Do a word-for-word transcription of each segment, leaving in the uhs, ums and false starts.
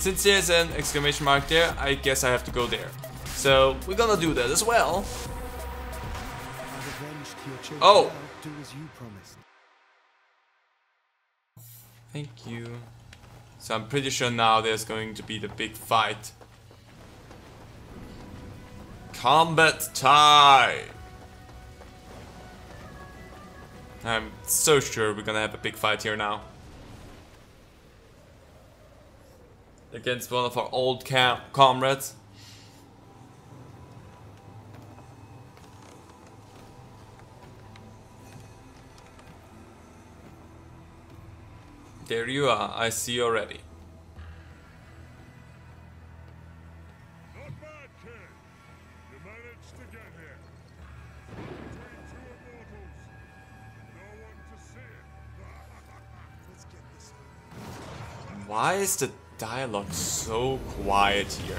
Since there's an exclamation mark there, I guess I have to go there. So we're gonna do that as well. Oh! Thank you. So I'm pretty sure now there's going to be the big fight. Combat time! I'm so sure we're gonna have a big fight here now. Against one of our old cam comrades. There you are, I see already. Not bad, kid. You managed to get here. Between two immortals. No one to see it. Let's get this over. Why is the dialogue so quiet here?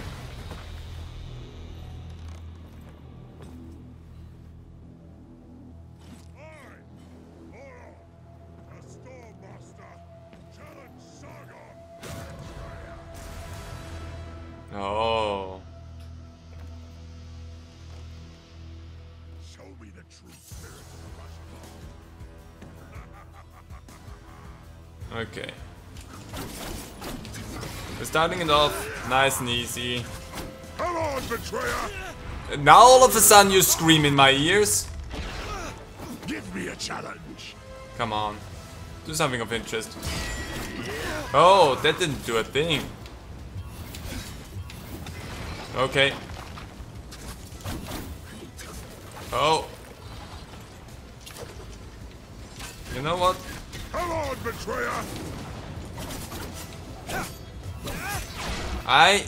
Okay. We're starting it off nice and easy. Come on, betrayer! And now all of a sudden you scream in my ears. Give me a challenge. Come on. Do something of interest. Oh, that didn't do a thing. Okay. Oh. You know what? Come on, betrayer! I...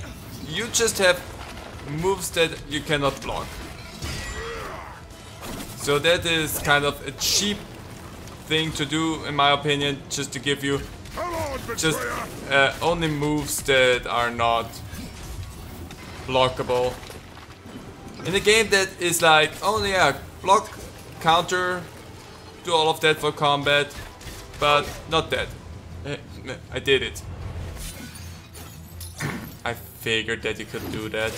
You just have moves that you cannot block. So that is kind of a cheap thing to do, in my opinion, just to give you just uh, only moves that are not blockable. In a game that is like, oh yeah, block, counter, do all of that for combat. But not that. I did it. I figured that you could do that.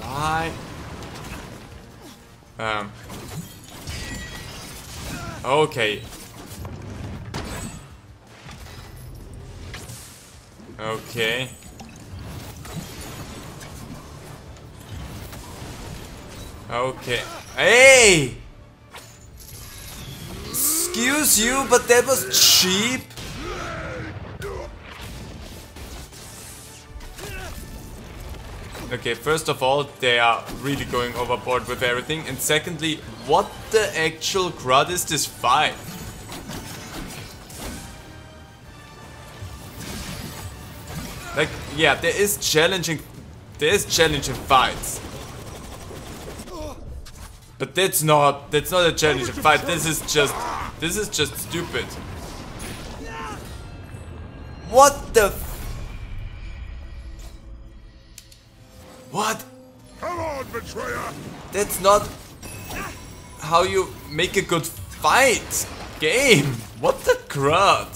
Why? Um. Okay. Okay. Okay. Hey! Excuse you, but that was cheap. Okay, first of all, they are really going overboard with everything. And secondly, what the actual crud is this fight? Like, yeah, there is challenging, there is challenging fights. But that's not that's not a challenging fight. This is just this is just stupid. What the f What? Come on, betrayer. That's not how you make a good fight game. What the crud?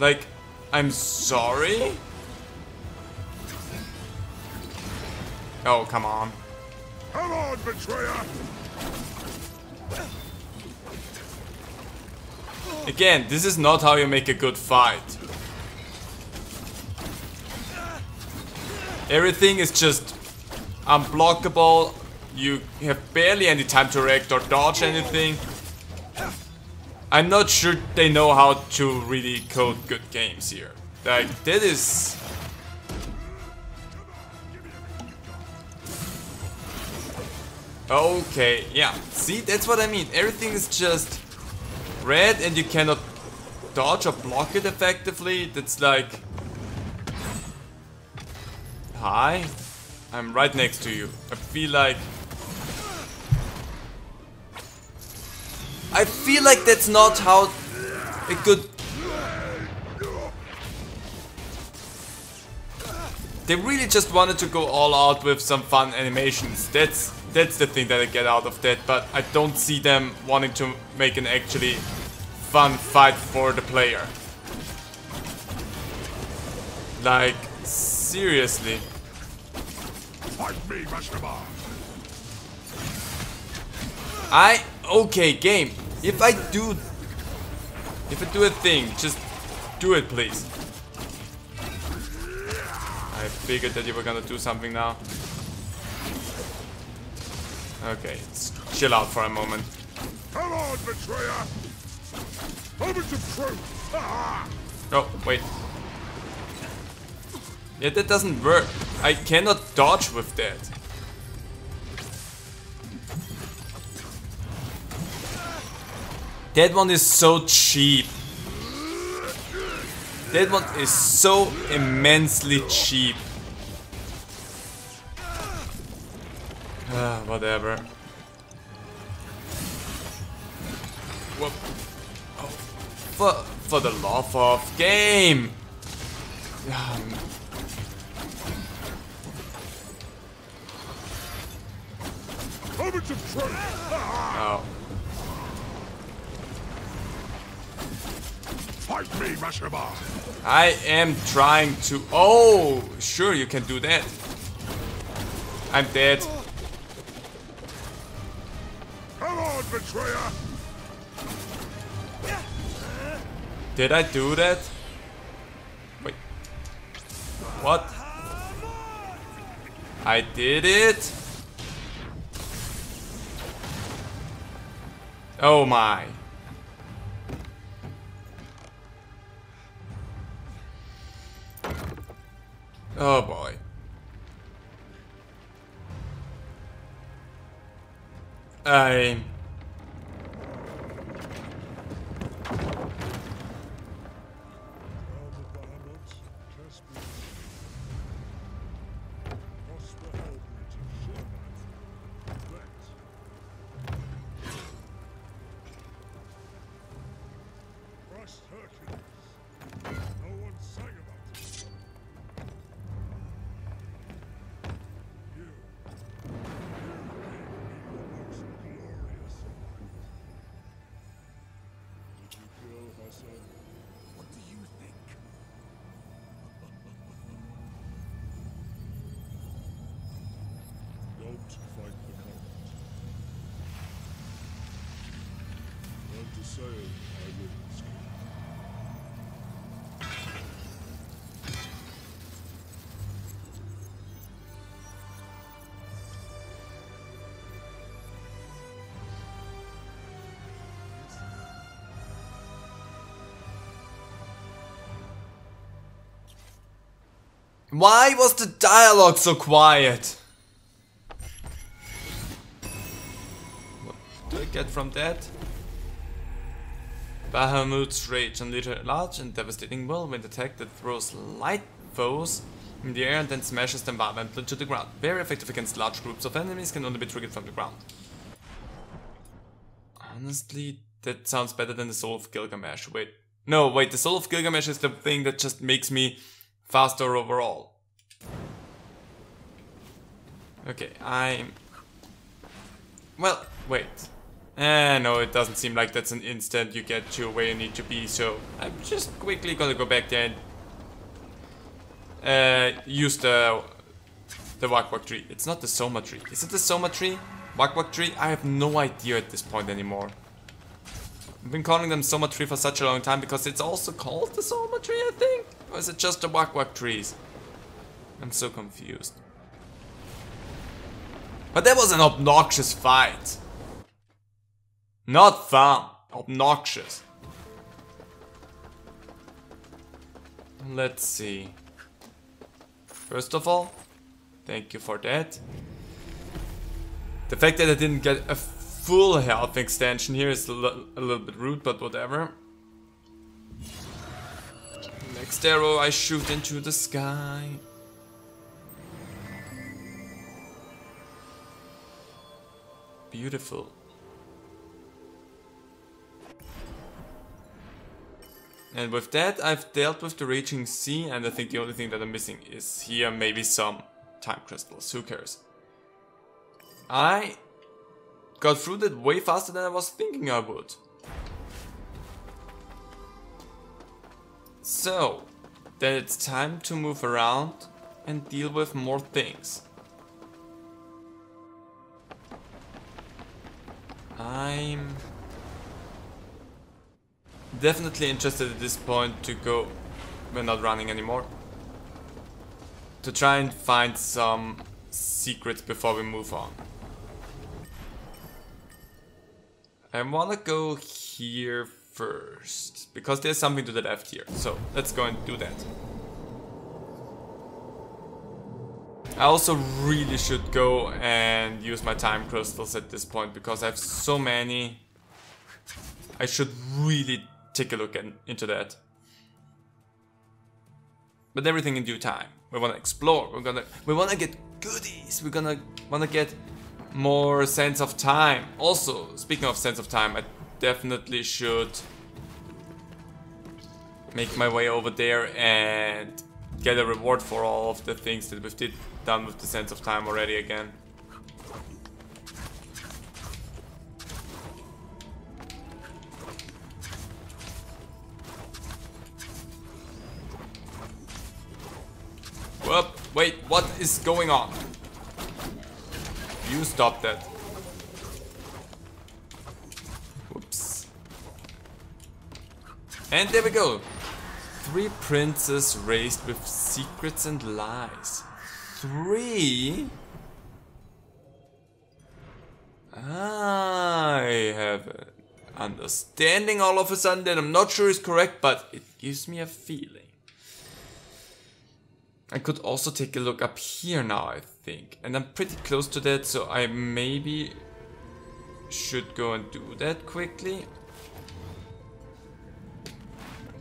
Like, I'm sorry? Oh, come on. Come on, betrayer! Again, this is not how you make a good fight. Everything is just unblockable. You have barely any time to react or dodge anything. I'm not sure they know how to really code good games here. Like, that is... Okay, yeah. See, that's what I mean. Everything is just red and you cannot dodge or block it effectively. That's like... Hi? I'm right next to you. I feel like... I feel like that's not how a good... They really just wanted to go all out with some fun animations. That's... That's the thing that I get out of that, but I don't see them wanting to make an actually fun fight for the player. Like, seriously. Fight me, Mashtabar. I... Okay, game. If I do... If I do a thing, just do it, please. I figured that you were gonna do something now. Okay, let's chill out for a moment. Come on, betrayer! Over to proof! Oh, wait. Yeah, that doesn't work. I cannot dodge with that. That one is so cheap. That one is so immensely cheap. Ah, whatever. Whoop. Oh, for, for the love of game! Um. Oh. Fight me, Mashaba. I am trying to. Oh, sure, you can do that. I'm dead. Come on, betrayer. Did I do that? Wait. What? I did it. Oh my. Oh boy. I... Why was the dialogue so quiet? What do I get from that? Bahamut's rage unleashed a large and devastating whirlwind attack that throws light foes in the air and then smashes them violently to the ground. Very effective against large groups of enemies, can only be triggered from the ground. Honestly, that sounds better than the Soul of Gilgamesh. Wait, no, wait, the Soul of Gilgamesh is the thing that just makes me faster overall. Okay, I'm... Well, wait. Eh, no, it doesn't seem like that's an instant you get to where you need to be, so I'm just quickly gonna go back there and uh, use the the Wak Wak Tree. It's not the Soma Tree. Is it the Soma Tree? Wak Wak Tree? I have no idea at this point anymore. I've been calling them Soma Tree for such a long time because it's also called the Soma Tree, I think? Or is it just the Wak Wak Trees? I'm so confused. But that was an obnoxious fight. Not fun. Obnoxious. Let's see. First of all, thank you for that. The fact that I didn't get a full health extension here is a, l a little bit rude, but whatever. Next arrow I shoot into the sky. Beautiful. And with that I've dealt with the raging sea, and I think the only thing that I'm missing is here maybe some time crystals. Who cares? I got through that way faster than I was thinking I would. So, then it's time to move around and deal with more things. I'm definitely interested at this point to go, we're not running anymore, to try and find some secrets before we move on. I wanna go here first, because there's something to the left here, so let's go and do that. I also really should go and use my time crystals at this point, because I have so many. I should really take a look in, into that. But everything in due time. We wanna explore, we're gonna we wanna get goodies, we're gonna wanna get more Sands of Time. Also, speaking of Sands of Time, I definitely should make my way over there and get a reward for all of the things that we've did done with the Sands of Time already again. Whoop, wait, what is going on? You stop that. Whoops. And there we go. Three princes raised with secrets and lies. Three? I have an understanding all of a sudden that I'm not sure is correct, but it gives me a feeling. I could also take a look up here now, I think. And I'm pretty close to that, so I maybe should go and do that quickly.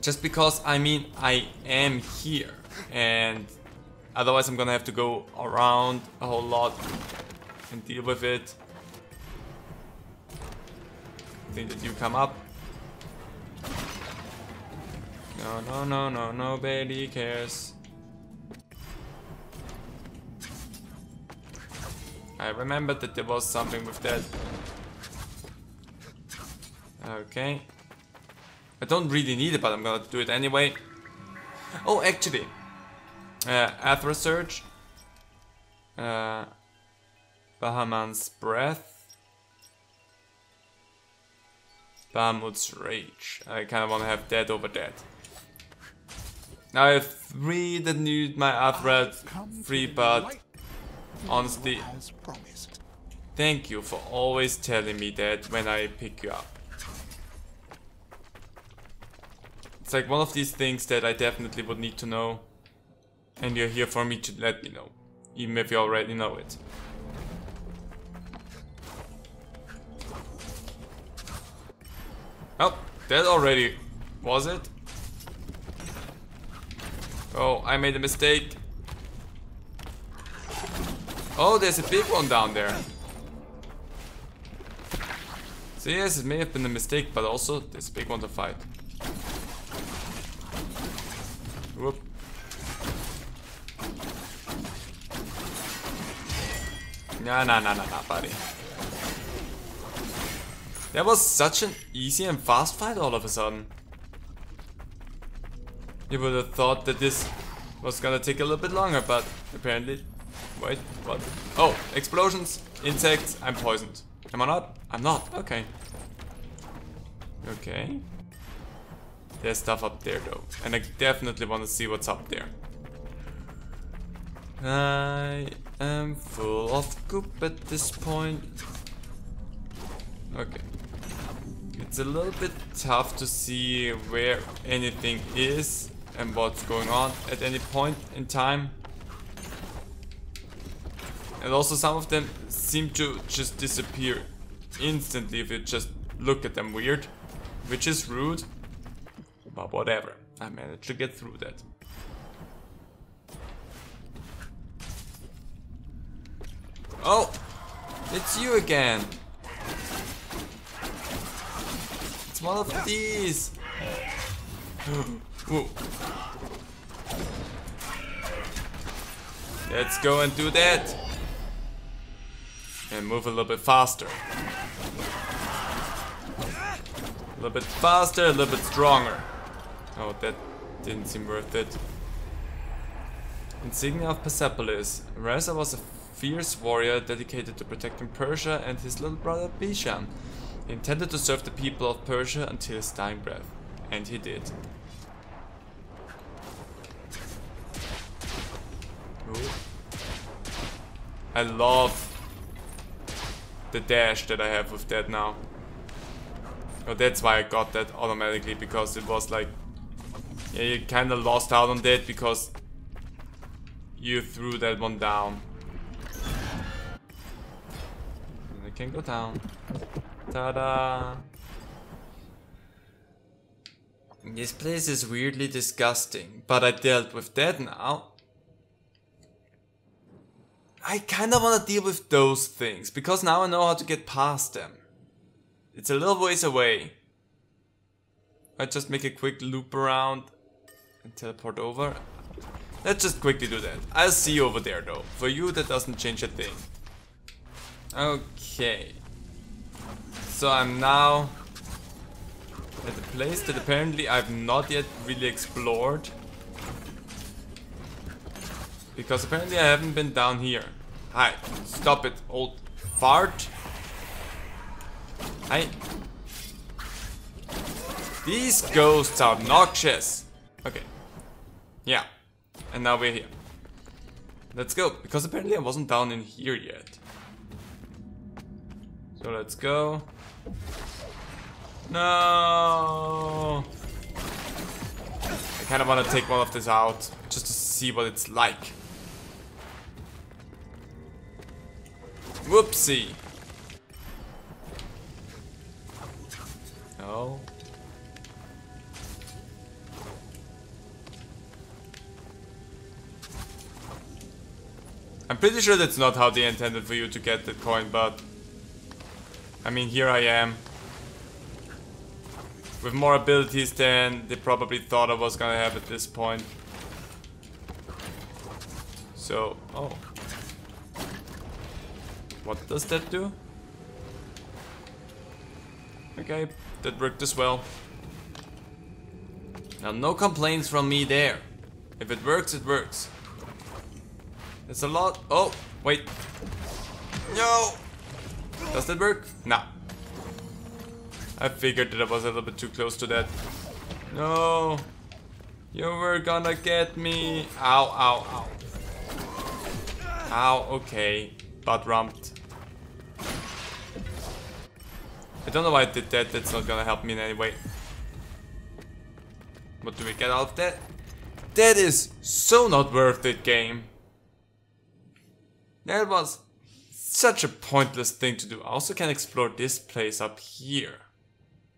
Just because, I mean, I am here, and otherwise I'm gonna have to go around a whole lot and deal with it. I think that you come up. No, no, no, no, nobody cares. I remembered that there was something with that. Okay. I don't really need it, but I'm gonna do it anyway. Oh, actually, uh, Athra Surge, uh, Bahamut's Breath, Bahamut's Rage. I kind of want to have that over that. Now I have three that need my Athra free, but honestly, thank you for always telling me that when I pick you up. It's like one of these things that I definitely would need to know, and you're here for me to let me know, even if you already know it. Oh, that already was it? Oh, I made a mistake. Oh, there's a big one down there. So yes, it may have been a mistake, but also there's a big one to fight. Whoop. Nah, nah, nah, nah, nah, buddy. That was such an easy and fast fight all of a sudden. You would have thought that this was gonna take a little bit longer, but apparently... Wait, what? Oh, explosions, insects, I'm poisoned. Am I not? I'm not, okay. Okay. There's stuff up there though, and I definitely want to see what's up there. I am full of goop at this point. Okay. It's a little bit tough to see where anything is and what's going on at any point in time. And also some of them seem to just disappear instantly if you just look at them weird, which is rude. But whatever, I managed to get through that. Oh! It's you again! It's one of these! Whoa. Let's go and do that! And move a little bit faster. A little bit faster, a little bit stronger. Oh, that didn't seem worth it. Insignia of Persepolis. Reza was a fierce warrior dedicated to protecting Persia and his little brother Bisham. He intended to serve the people of Persia until his dying breath. And he did. Ooh. I love the dash that I have with that now. Oh, that's why I got that automatically, because it was like, yeah, you kind of lost out on that because you threw that one down. And I can go down. Ta-da! This place is weirdly disgusting, but I dealt with that now. I kind of want to deal with those things, because now I know how to get past them. It's a little ways away. I just make a quick loop around and teleport over. Let's just quickly do that. I'll see you over there though. For you, that doesn't change a thing. Okay. So I'm now at a place that apparently I've not yet really explored. Because apparently I haven't been down here. Hi. Stop it, old fart. Hi. These ghosts are noxious. Okay. Yeah. And now we're here. Let's go. Because apparently I wasn't down in here yet. So let's go. No. I kind of want to take one of these out. Just to see what it's like. Whoopsie. No. I'm pretty sure that's not how they intended for you to get that coin, but I mean, here I am with more abilities than they probably thought I was gonna have at this point. So, oh. What does that do? Okay, that worked as well. Now, no complaints from me there. If it works, it works. It's a lot. Oh, wait. No! Does that work? Nah. I figured that I was a little bit too close to that. No. You were gonna get me. Ow, ow, ow. Ow, okay. Butt rumped. I don't know why I did that. That's not gonna help me in any way. What do we get out of that? That is so not worth it, game. That was such a pointless thing to do. I also can explore this place up here.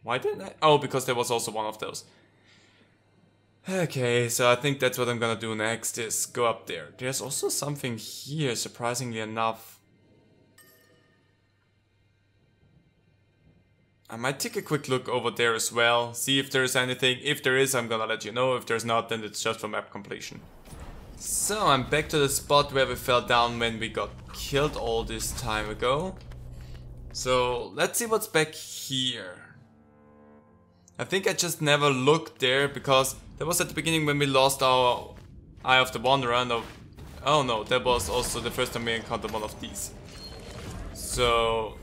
Why didn't I? Oh, because there was also one of those. Okay, so I think that's what I'm gonna do next is go up there. There's also something here, surprisingly enough. I might take a quick look over there as well. See if there is anything. If there is, I'm gonna let you know. If there's not, then it's just for map completion. So, I'm back to the spot where we fell down when we got killed all this time ago. So, let's see what's back here. I think I just never looked there because that was at the beginning when we lost our Eye of the Wanderer. And our, oh no, that was also the first time we encountered one of these. So,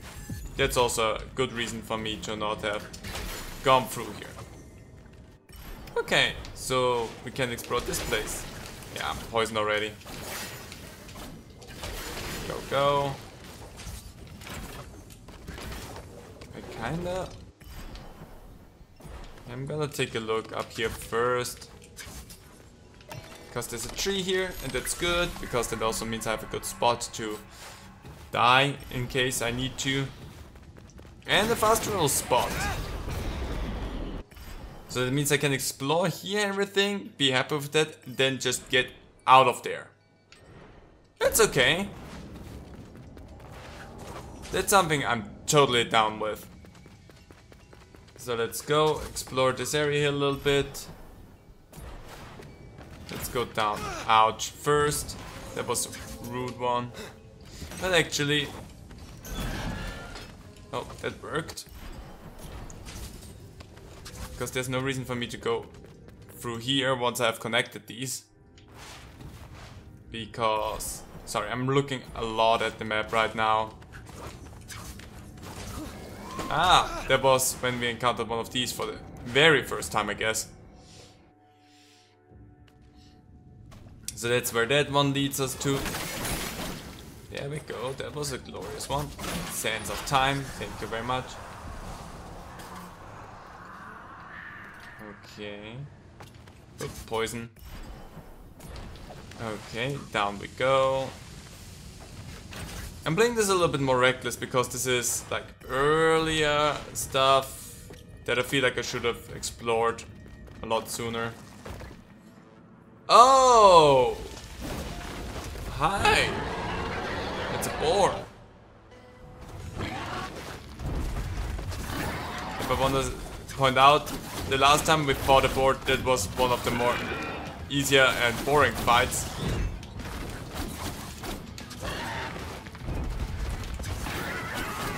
that's also a good reason for me to not have gone through here. Okay, so we can explore this place. Yeah, I'm poisoned already. Go, go. I kinda... I'm gonna take a look up here first. Because there's a tree here, and that's good. Because that also means I have a good spot to die in case I need to. And a fast travel spot. So that means I can explore here and everything, be happy with that, then just get out of there. That's okay. That's something I'm totally down with. So let's go explore this area here a little bit. Let's go down. Ouch. First. That was a rude one. But actually, Oh, that worked. Because there's no reason for me to go through here once I've connected these. Because... Sorry, I'm looking a lot at the map right now. Ah, that was when we encountered one of these for the very first time, I guess. So that's where that one leads us to. There we go, that was a glorious one. Sands of Time, thank you very much. Okay. Oops, poison. Okay, down we go. I'm playing this a little bit more reckless because this is like earlier stuff that I feel like I should have explored a lot sooner. Oh! Hi! It's a boar. If I want to point out, the last time we fought a boar, that was one of the more easier and boring fights.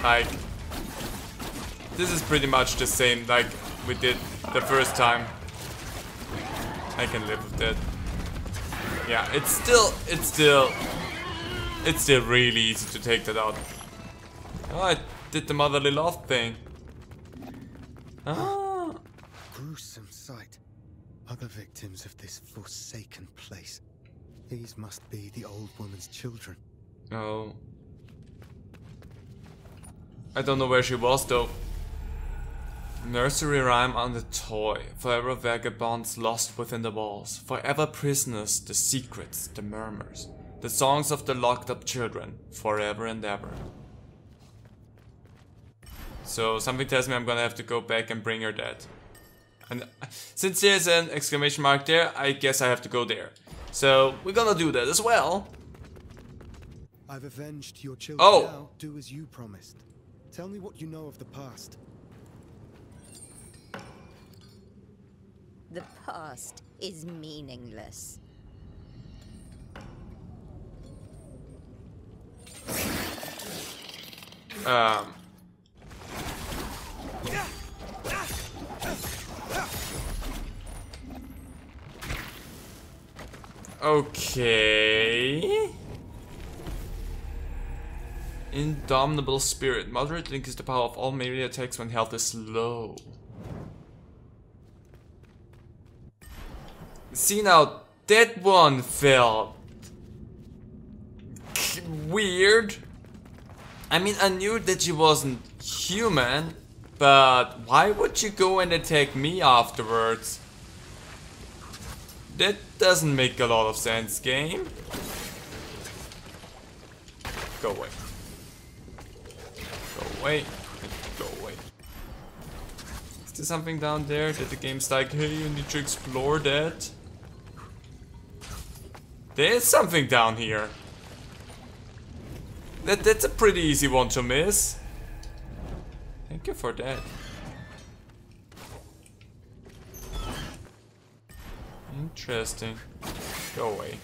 Like, this is pretty much the same like we did the first time. I can live with that. Yeah, it's still, it's still, it's still really easy to take that out. Oh, I did the motherly love thing. Ah. Gruesome sight. Other victims of this forsaken place. These must be the old woman's children. Oh. I don't know where she was though. Nursery rhyme on the toy. Forever vagabonds lost within the walls. Forever prisoners, the secrets, the murmurs. The songs of the locked up children. Forever and ever. So something tells me I'm gonna have to go back and bring her that. And since there's an exclamation mark there, I guess I have to go there. So we're gonna do that as well. I've avenged your children. Oh. Now, do as you promised. Tell me what you know of the past. The past is meaningless. Um. Okay. Indomitable Spirit. Moderate increases the power of all melee attacks when health is low. See now, that one felt weird. I mean, I knew that she wasn't human, but why would she go and attack me afterwards? That doesn't make a lot of sense, game. Go away. Go away. Go away. Is there something down there that the game's like, hey, you need to explore that? There's something down here. That that's a pretty easy one to miss. Thank you for that. Interesting. Go away.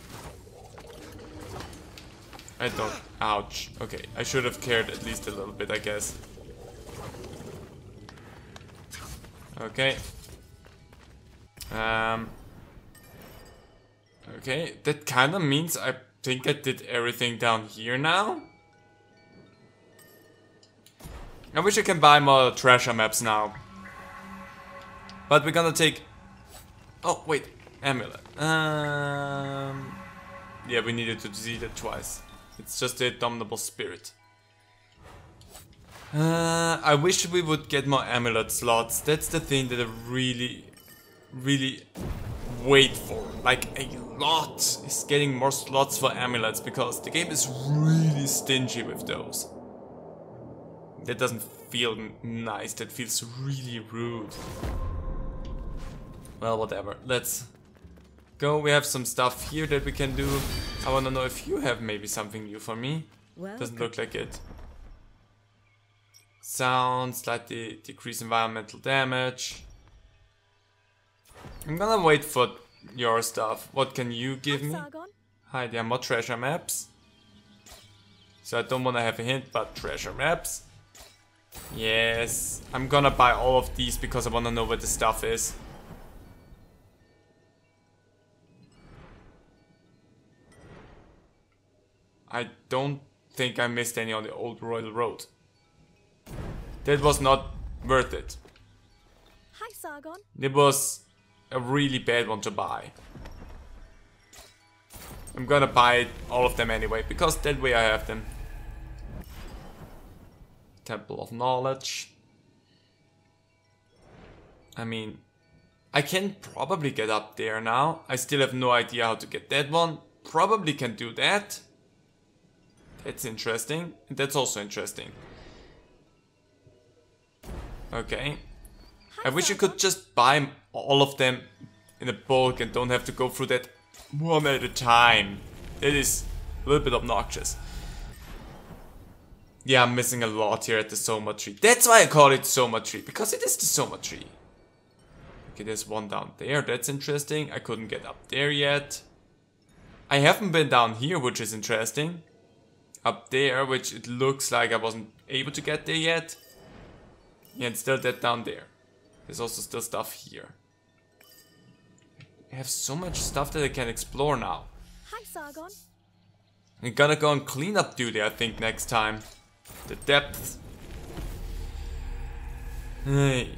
I don't... Ouch. Okay, I should have cared at least a little bit, I guess. Okay. Um... Okay, that kinda means I think I did everything down here now? I wish I can buy more treasure maps now. But we're gonna take... Oh, wait. Amulet. Um... Yeah, we needed to see that twice. It's just the Abominable Spirit. Uh, I wish we would get more amulet slots. That's the thing that I really, really wait for. Like, a lot is getting more slots for amulets because the game is really stingy with those. That doesn't feel nice. That feels really rude. Well, whatever. Let's... Go, we have some stuff here that we can do. I want to know if you have maybe something new for me. Well, doesn't look like it. Sound, slightly decrease environmental damage. I'm gonna wait for your stuff. What can you give me? Sargon. Hi, there are more treasure maps. So I don't want to have a hint, but treasure maps. Yes, I'm gonna buy all of these because I wanna know where the stuff is. I don't think I missed any on the old Royal Road. That was not worth it. Hi, Sargon. It was a really bad one to buy. I'm gonna buy all of them anyway, because that way I have them. Temple of Knowledge. I mean, I can probably get up there now. I still have no idea how to get that one. Probably can do that. That's interesting. That's also interesting. Okay. I wish you could just buy all of them in a bulk and don't have to go through that one at a time. That is a little bit obnoxious. Yeah, I'm missing a lot here at the Soma Tree. That's why I call it Soma Tree, because it is the Soma Tree. Okay, there's one down there. That's interesting. I couldn't get up there yet. I haven't been down here, which is interesting. Up there, which it looks like I wasn't able to get there yet. Yeah, and still that down there. There's also still stuff here. I have so much stuff that I can explore now. Hi, Sargon. I'm gonna go on cleanup duty, I think, next time. The depth. Hey,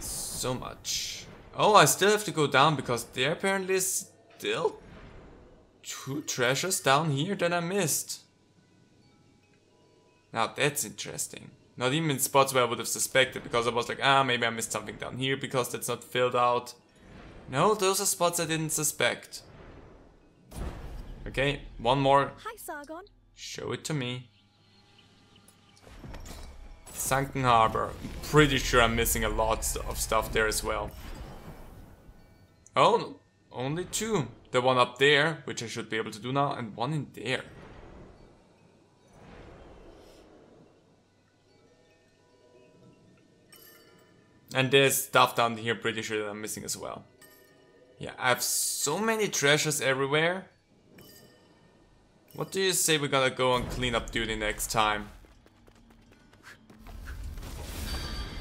so much. Oh, I still have to go down because there apparently is still two treasures down here that I missed. Now that's interesting. Not even in spots where I would have suspected, because I was like, ah, maybe I missed something down here because that's not filled out. No, those are spots I didn't suspect. Okay, one more. Hi, Sargon. Show it to me. Sunken Harbor. I'm pretty sure I'm missing a lot of stuff there as well. Oh, only two. The one up there, which I should be able to do now, and one in there. And there's stuff down here, pretty sure that I'm missing as well. Yeah, I have so many treasures everywhere. What do you say we're gonna go on cleanup duty next time?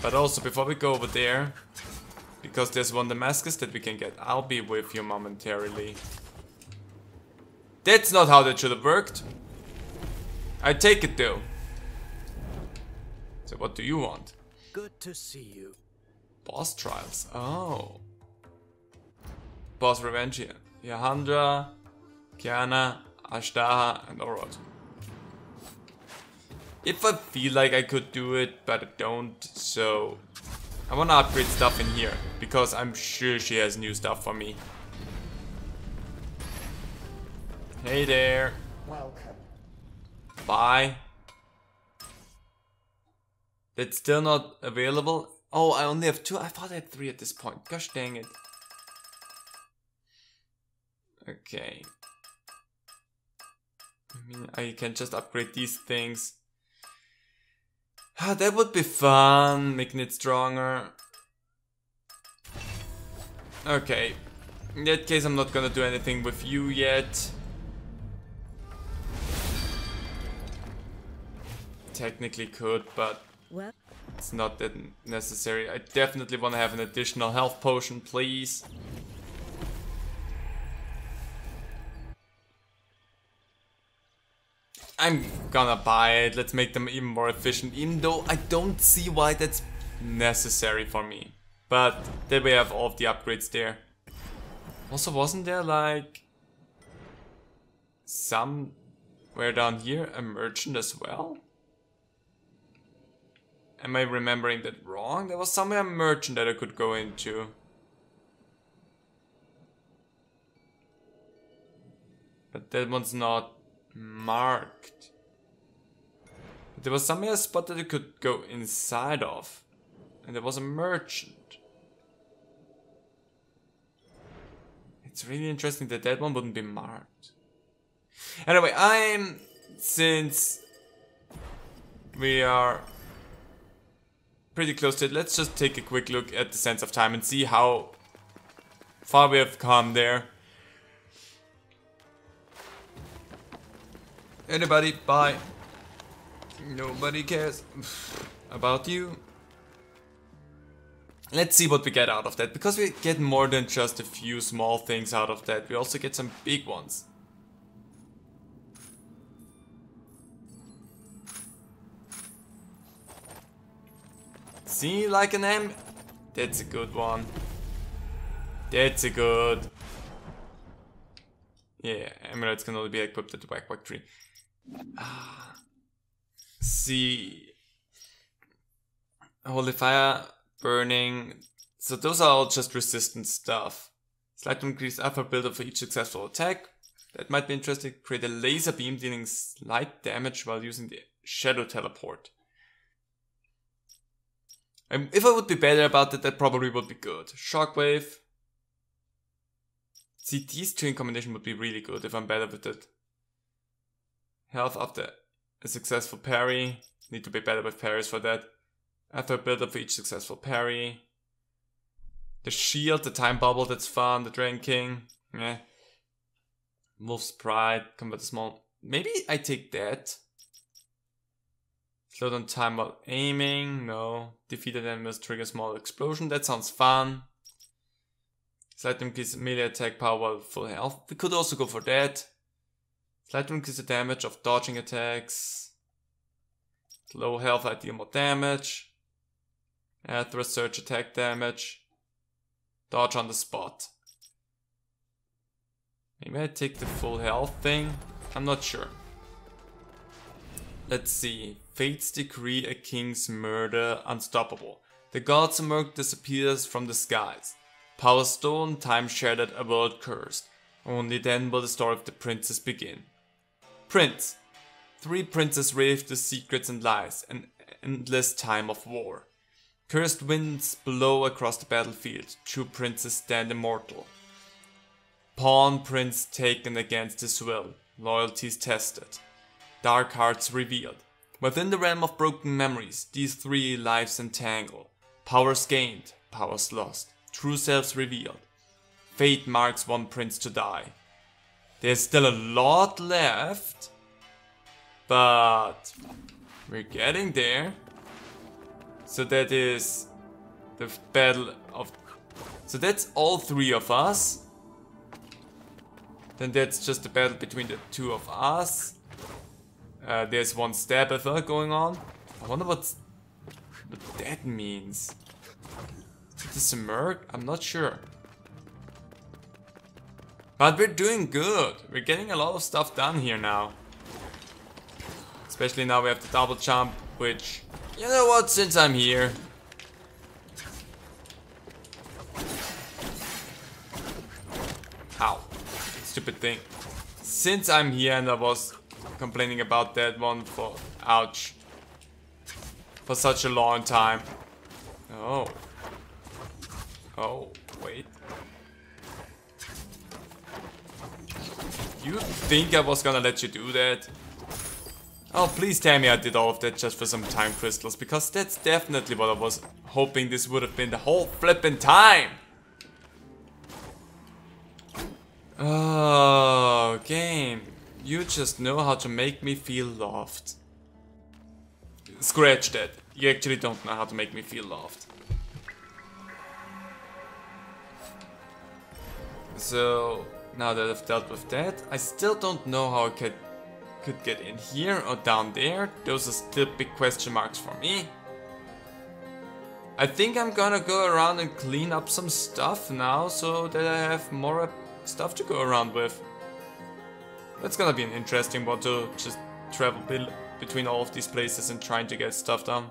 But also, before we go over there, because there's one Damascus that we can get, I'll be with you momentarily. That's not how that should have worked. I take it though. So what do you want? Good to see you. Boss trials, oh. Boss Revenge here. Yahandra, Kiana, Ashtaha and Orod. If I feel like I could do it, but I don't, so I wanna upgrade stuff in here, because I'm sure she has new stuff for me. Hey there. Welcome. Bye. That's still not available. Oh, I only have two. I thought I had three at this point. Gosh dang it. Okay. I mean, I can just upgrade these things. Ah, that would be fun, making it stronger. Okay. In that case, I'm not gonna do anything with you yet. Technically could, but what? It's not that necessary. I definitely wanna have an additional health potion, please. I'm gonna buy it. Let's make them even more efficient, even though I don't see why that's necessary for me. But that way I have all of the upgrades there. Also, wasn't there like somewhere down here a merchant as well? Am I remembering that wrong? There was somewhere a merchant that I could go into. But that one's not marked. There was somewhere a spot that you could go inside of, and there was a merchant. It's really interesting that that one wouldn't be marked. Anyway, I'm, since we are pretty close to it, let's just take a quick look at the Sands of Time and see how far we have come there. Anybody? Bye. Nobody cares. about you. Let's see what we get out of that, because we get more than just a few small things out of that. We also get some big ones. See, like an M? That's a good one. That's a good. Yeah, emeralds can only be equipped at the Wak Wak Tree. Ah. See. Holy Fire, Burning. So those are all just resistant stuff. Slightly increased alpha build-up for each successful attack. That might be interesting. Create a laser beam dealing slight damage while using the shadow teleport. Um, if I would be better about it, that probably would be good. Shockwave. See, these two in combination would be really good if I'm better with it. Health after a successful parry. Need to be better with parries for that. After a build-up for each successful parry. The shield, the time bubble, that's fun. The Dragon King. Yeah. Wolf's Pride. Combat the small. Maybe I take that. Slow down time while aiming. No. Defeated enemies trigger small explosion. That sounds fun. Slightly increase melee attack power while full health. We could also go for that. Slightly increase the damage of dodging attacks. Low health, I deal more damage. Athra Surge attack damage. Dodge on the spot. Maybe I take the full health thing. I'm not sure. Let's see. Fates decree a king's murder unstoppable. The god's murk disappears from the skies. Power stolen, time shattered, a world cursed. Only then will the story of the princess begin. Prince. Three princes raved the secrets and lies, an endless time of war. Cursed winds blow across the battlefield. Two princes stand immortal. Pawn prince taken against his will. Loyalties tested. Dark hearts revealed. Within the realm of broken memories, these three lives entangle. Powers gained, powers lost, true selves revealed. Fate marks one prince to die. There's still a lot left, but we're getting there. So that is the battle of... So that's all three of us. Then that's just the battle between the two of us. Uh, there's one stab effort going on. I wonder what's, what that means. Is it this a merc? I'm not sure. But we're doing good. We're getting a lot of stuff done here now. Especially now we have the double jump, which, you know what, since I'm here. Ow. Stupid thing. Since I'm here and I was complaining about that one for, ouch, for such a long time. Oh. Oh, wait. You think I was gonna let you do that? Oh, please tell me I did all of that just for some time crystals, because that's definitely what I was hoping this would have been the whole flippin' time. Oh, game. You just know how to make me feel loved. Scratch that. You actually don't know how to make me feel loved. So, now that I've dealt with that, I still don't know how I could, could get in here or down there. Those are still big question marks for me. I think I'm gonna go around and clean up some stuff now, so that I have more stuff to go around with. That's gonna be an interesting one to just travel between all of these places and trying to get stuff done.